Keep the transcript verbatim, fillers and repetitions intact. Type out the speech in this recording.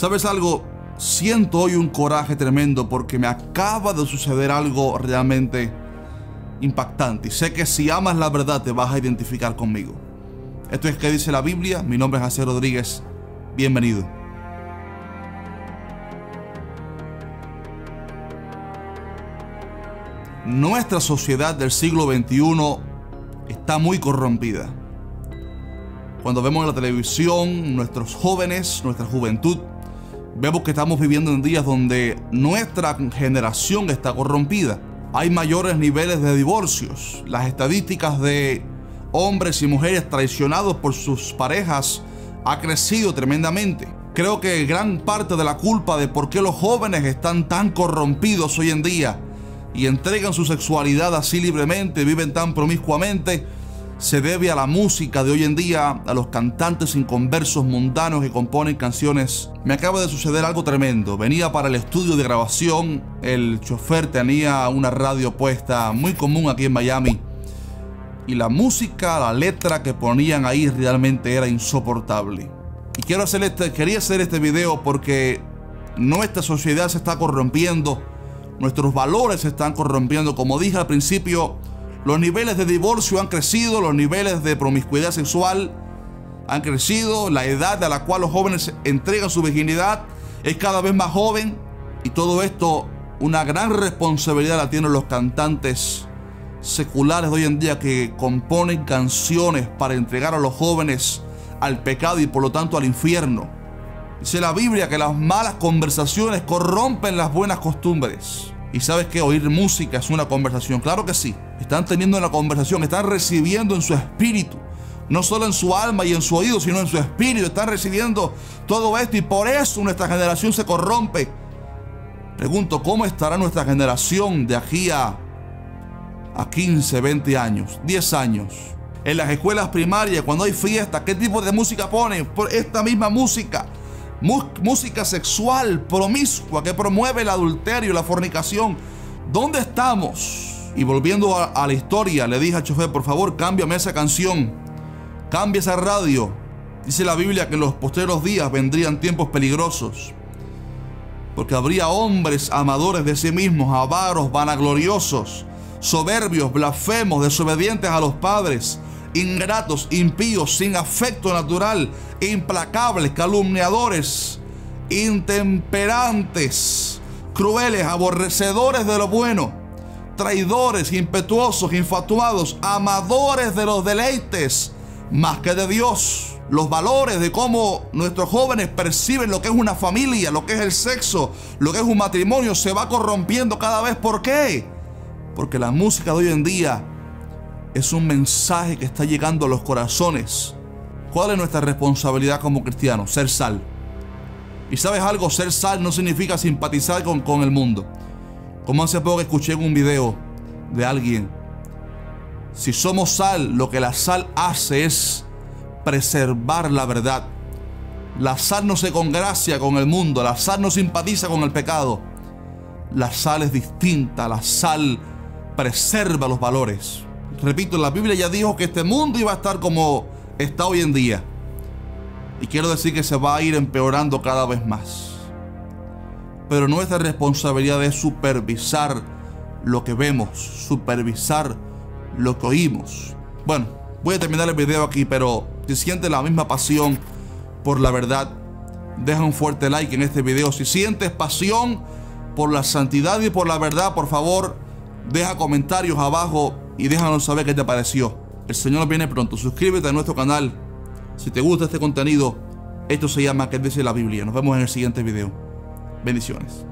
¿Sabes algo? Siento hoy un coraje tremendo porque me acaba de suceder algo realmente impactante. Y sé que si amas la verdad te vas a identificar conmigo. Esto es ¿Qué dice la Biblia? Mi nombre es Jahaziel Rodríguez. Bienvenido. Nuestra sociedad del siglo veintiuno está muy corrompida. Cuando vemos en la televisión, nuestros jóvenes, nuestra juventud, vemos que estamos viviendo en días donde nuestra generación está corrompida. Hay mayores niveles de divorcios. Las estadísticas de hombres y mujeres traicionados por sus parejas ha crecido tremendamente. Creo que gran parte de la culpa de por qué los jóvenes están tan corrompidos hoy en día y entregan su sexualidad así libremente, viven tan promiscuamente, se debe a la música de hoy en día, a los cantantes inconversos mundanos que componen canciones. Me acaba de suceder algo tremendo. Venía para el estudio de grabación, el chofer tenía una radio puesta, muy común aquí en Miami, y la música, la letra que ponían ahí realmente era insoportable. Y quiero hacer este, quería hacer este video porque nuestra sociedad se está corrompiendo. Nuestros valores se están corrompiendo. Como dije al principio, los niveles de divorcio han crecido, los niveles de promiscuidad sexual han crecido, la edad a la cual los jóvenes entregan su virginidad es cada vez más joven, y todo esto, una gran responsabilidad la tienen los cantantes seculares de hoy en día que componen canciones para entregar a los jóvenes al pecado y por lo tanto al infierno. Dice la Biblia que las malas conversaciones corrompen las buenas costumbres. ¿Y sabes que oír música es una conversación? Claro que sí. Están teniendo una conversación, están recibiendo en su espíritu, no solo en su alma y en su oído, sino en su espíritu. Están recibiendo todo esto y por eso nuestra generación se corrompe. Pregunto, ¿cómo estará nuestra generación de aquí a, a quince, veinte años, diez años? En las escuelas primarias, cuando hay fiesta, ¿qué tipo de música ponen? Por esta misma música. Música sexual, promiscua, que promueve el adulterio, la fornicación. ¿Dónde estamos? Y volviendo a, a la historia, le dije al chofer, por favor, cámbiame esa canción, cambia esa radio. Dice la Biblia que en los posteros días vendrían tiempos peligrosos, porque habría hombres amadores de sí mismos, avaros, vanagloriosos, soberbios, blasfemos, desobedientes a los padres, ingratos, impíos, sin afecto natural, implacables, calumniadores, intemperantes, crueles, aborrecedores de lo bueno, traidores, impetuosos, infatuados, amadores de los deleites más que de Dios. Los valores de cómo nuestros jóvenes perciben lo que es una familia, lo que es el sexo, lo que es un matrimonio, se va corrompiendo cada vez. ¿Por qué? Porque la música de hoy en día es un mensaje que está llegando a los corazones. ¿Cuál es nuestra responsabilidad como cristianos? Ser sal. Y sabes algo, ser sal no significa simpatizar con, con el mundo. Como hace poco escuché en un video de alguien, si somos sal, lo que la sal hace es preservar la verdad. La sal no se congracia con el mundo, la sal no simpatiza con el pecado. La sal es distinta, la sal preserva los valores. Repito, la Biblia ya dijo que este mundo iba a estar como está hoy en día. Y quiero decir que se va a ir empeorando cada vez más. Pero nuestra responsabilidad es supervisar lo que vemos, supervisar lo que oímos. Bueno, voy a terminar el video aquí, pero si sientes la misma pasión por la verdad, deja un fuerte like en este video. Si sientes pasión por la santidad y por la verdad, por favor, deja comentarios abajo y déjanos saber qué te pareció. El Señor viene pronto. Suscríbete a nuestro canal. Si te gusta este contenido, esto se llama ¿Qué dice la Biblia? Nos vemos en el siguiente video. Bendiciones.